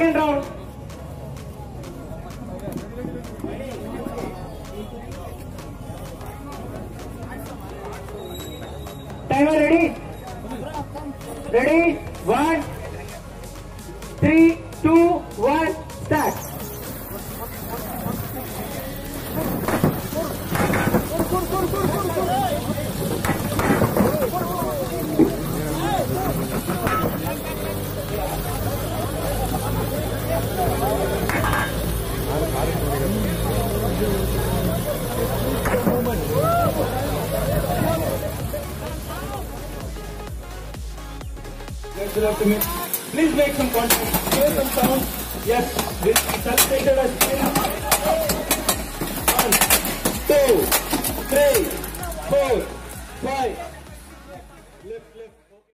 second round. Timer ready? Ready? 1, 3, 2, 1, start. Please make some contact. Hear some sound. Yes, this is substituted as 1, 2, 3, 4, 5.